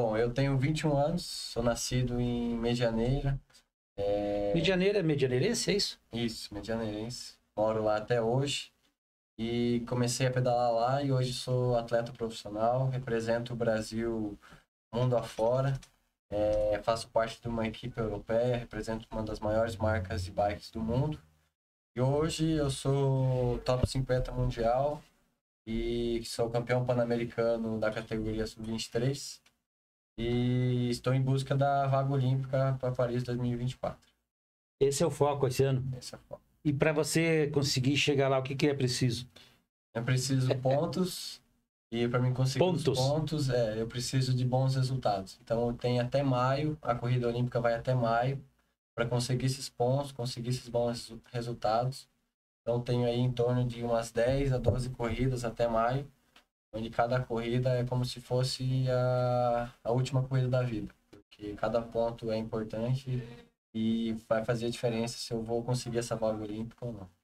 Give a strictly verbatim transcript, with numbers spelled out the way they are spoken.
Bom, eu tenho vinte e um anos, sou nascido em Medianeira. É... Medianeira é medianeirense, é isso? Isso, medianeirense. Moro lá até hoje e comecei a pedalar lá e hoje sou atleta profissional, represento o Brasil mundo afora. É, faço parte de uma equipe europeia, represento uma das maiores marcas de bikes do mundo. E hoje eu sou top cinquenta mundial e sou campeão pan-americano da categoria sub vinte e três. E estou em busca da vaga olímpica para Paris dois mil e vinte e quatro. Esse é o foco esse ano? Esse é o foco. E para você conseguir chegar lá, o que, que é preciso? Eu preciso pontos. E para mim conseguir pontos. Os pontos, é, eu preciso de bons resultados. Então tem até maio, a corrida olímpica vai até maio, para conseguir esses pontos, conseguir esses bons resultados. Então tenho aí em torno de umas dez a doze corridas até maio, onde cada corrida é como se fosse a, a última corrida da vida. Porque cada ponto é importante e vai fazer a diferença se eu vou conseguir essa vaga olímpica ou não.